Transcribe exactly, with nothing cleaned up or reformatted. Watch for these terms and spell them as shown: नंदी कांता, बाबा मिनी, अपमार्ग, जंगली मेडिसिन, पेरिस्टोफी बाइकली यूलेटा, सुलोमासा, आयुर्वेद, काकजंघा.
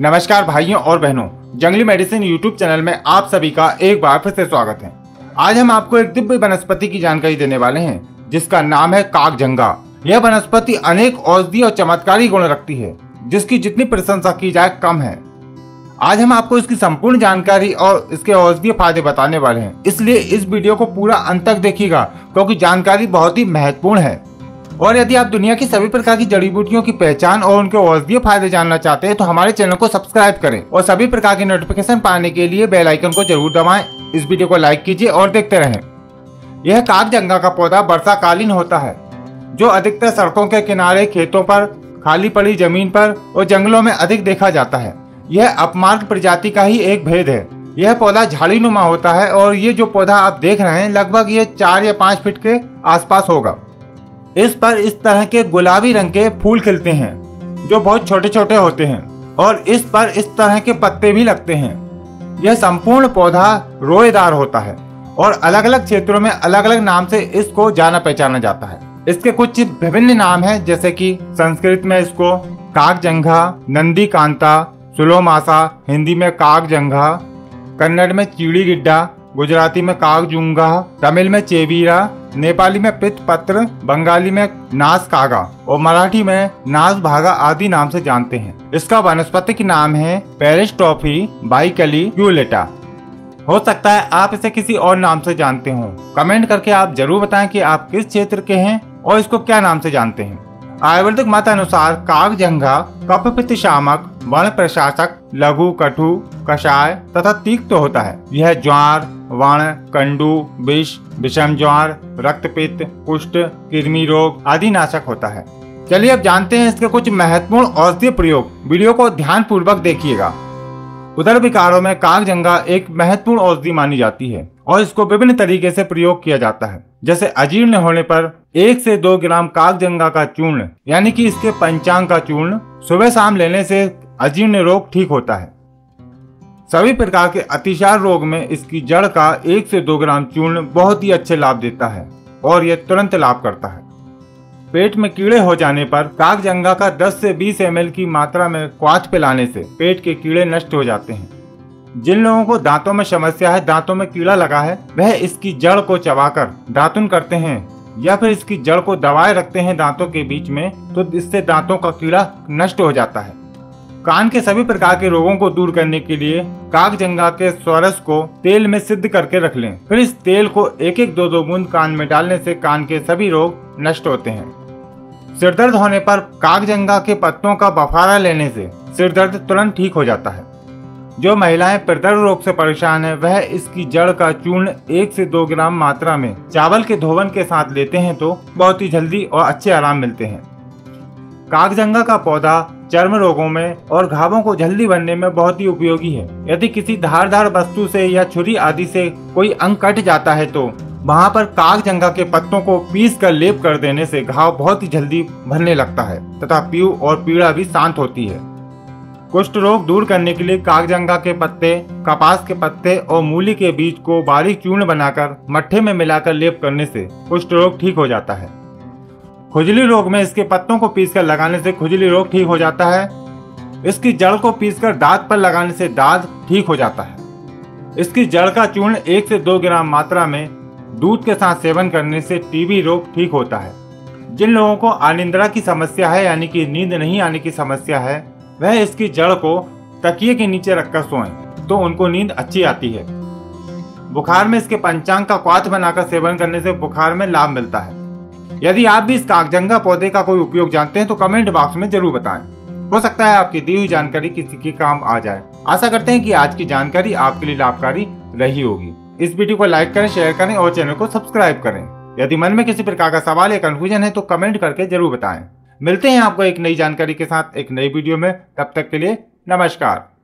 नमस्कार भाइयों और बहनों, जंगली मेडिसिन यूट्यूब चैनल में आप सभी का एक बार फिर से स्वागत है। आज हम आपको एक दिव्य वनस्पति की जानकारी देने वाले हैं जिसका नाम है काकजंघा। यह वनस्पति अनेक औषधीय और चमत्कारी गुण रखती है जिसकी जितनी प्रशंसा की जाए कम है। आज हम आपको इसकी संपूर्ण जानकारी और इसके औषधीय फायदे बताने वाले हैं, इसलिए इस वीडियो को पूरा अंत तक देखिएगा क्योंकि जानकारी बहुत ही महत्वपूर्ण है। और यदि आप दुनिया की सभी प्रकार की जड़ी बूटियों की पहचान और उनके औषधीय फायदे जानना चाहते हैं तो हमारे चैनल को सब्सक्राइब करें और सभी प्रकार के नोटिफिकेशन पाने के लिए बेल आइकन को जरूर दबाएं। इस वीडियो को लाइक कीजिए और देखते रहें। यह काकजंघा का पौधा वर्षाकालीन होता है जो अधिकतर सड़कों के किनारे, खेतों पर, खाली पड़ी जमीन पर और जंगलों में अधिक देखा जाता है। यह अपमार्ग प्रजाति का ही एक भेद है। यह पौधा झाड़ी नुमा होता है और ये जो पौधा आप देख रहे हैं लगभग ये चार या पाँच फीट के आसपास होगा। इस पर इस तरह के गुलाबी रंग के फूल खिलते हैं जो बहुत छोटे छोटे होते हैं और इस पर इस तरह के पत्ते भी लगते हैं। यह संपूर्ण पौधा रोएदार होता है और अलग अलग क्षेत्रों में अलग अलग नाम से इसको जाना पहचाना जाता है। इसके कुछ विभिन्न नाम हैं जैसे कि संस्कृत में इसको काकजंघा, नंदी कांता, सुलोमासा, हिंदी में काकजंघा, कन्नड़ में चीड़ी गिड्डा, गुजराती में काकजूंगा, तमिल में चेवीरा, नेपाली में पित्त पत्र, बंगाली में नास कागा और मराठी में नास भागा आदि नाम से जानते हैं। इसका वनस्पतिक नाम है पेरिस्टोफी बाइकली यूलेटा। हो सकता है आप इसे किसी और नाम से जानते हो। कमेंट करके आप जरूर बताएं कि आप किस क्षेत्र के हैं और इसको क्या नाम से जानते हैं। आयुर्वेदिक मत अनुसार काकजंघा कफ पित्तशामक, वर्ण प्रशासक, लघु, कठु, कषाय तथा तीक्त तो होता है। यह ज्वार, वर्ण, कंडू, विष, विषम ज्वार, रक्तपित्त, कुष्ठ, कृमि रोग आदि नाशक होता है। चलिए अब जानते हैं इसके कुछ महत्वपूर्ण औषधीय प्रयोग। वीडियो को ध्यान पूर्वक देखिएगा। उदर विकारों में काकजंघा एक महत्वपूर्ण औषधि मानी जाती है और इसको विभिन्न तरीके से प्रयोग किया जाता है। जैसे अजीर्ण होने पर एक से दो ग्राम काकजंघा का चूर्ण यानी कि इसके पंचांग का चूर्ण सुबह शाम लेने से अजीर्ण रोग ठीक होता है। सभी प्रकार के अतिसार रोग में इसकी जड़ का एक से दो ग्राम चूर्ण बहुत ही अच्छे लाभ देता है और यह तुरंत लाभ करता है। पेट में कीड़े हो जाने पर काकजंघा का दस से बीस एम एल की मात्रा में क्वाथ पिलाने से पेट के कीड़े नष्ट हो जाते हैं। जिन लोगों को दांतों में समस्या है, दांतों में कीड़ा लगा है, वह इसकी जड़ को चबाकर दातुन करते हैं या फिर इसकी जड़ को दबाए रखते हैं दांतों के बीच में, तो इससे दांतों का कीड़ा नष्ट हो जाता है। कान के सभी प्रकार के रोगों को दूर करने के लिए काकजंघा के स्वरस को तेल में सिद्ध करके रख लें, फिर इस तेल को एक एक दो दो बूंद कान में डालने से कान के सभी रोग नष्ट होते हैं। सिरदर्द होने पर काकजंघा के पत्तों का बफारा लेने से सिरदर्द तुरंत ठीक हो जाता है। जो महिलाएं प्रदर्भ रोग से परेशान है वह इसकी जड़ का चूर्ण एक से दो ग्राम मात्रा में चावल के धोवन के साथ लेते हैं तो बहुत ही जल्दी और अच्छे आराम मिलते हैं। काकजंघा का पौधा चर्म रोगों में और घावों को जल्दी बनने में बहुत ही उपयोगी है। यदि किसी धारदार वस्तु से या छुरी आदि से कोई अंग कट जाता है तो वहां पर काकजंघा के पत्तों को पीस कर लेप कर देने से घाव बहुत ही जल्दी भरने लगता है तथा पीव और पीड़ा भी शांत होती है। कुष्ठ रोग दूर करने के लिए काकजंघा के पत्ते, कपास के पत्ते और मूली के बीज को बारीक चूर्ण बनाकर मट्ठे में मिलाकर लेप करने से कुष्ठ रोग ठीक हो जाता है। खुजली रोग में इसके पत्तों को पीसकर लगाने से खुजली रोग ठीक हो जाता है। इसकी जड़ को पीसकर दांत पर लगाने से दांत ठीक हो जाता है। इसकी जड़ का चूर्ण एक से दो ग्राम मात्रा में दूध के साथ सेवन करने से टीबी रोग ठीक होता है। जिन लोगों को अनिद्रा की समस्या है यानी कि नींद नहीं आने की समस्या है, वह इसकी जड़ को तकिए के नीचे रखकर सोएं तो उनको नींद अच्छी आती है। बुखार में इसके पंचांग का क्वाथ बनाकर सेवन करने से बुखार में लाभ मिलता है। यदि आप भी इस काकजंघा पौधे का कोई उपयोग जानते हैं तो कमेंट बॉक्स में जरूर बताएं। हो सकता है आपकी दी हुई जानकारी किसी के काम आ जाए। आशा करते हैं कि आज की जानकारी आपके लिए लाभकारी रही होगी। इस वीडियो को लाइक करें, शेयर करें और चैनल को सब्सक्राइब करें। यदि मन में किसी प्रकार का सवाल या कंफ्यूजन है तो कमेंट करके जरूर बताएं। मिलते हैं आपको एक नई जानकारी के साथ एक नई वीडियो में। तब तक के लिए नमस्कार।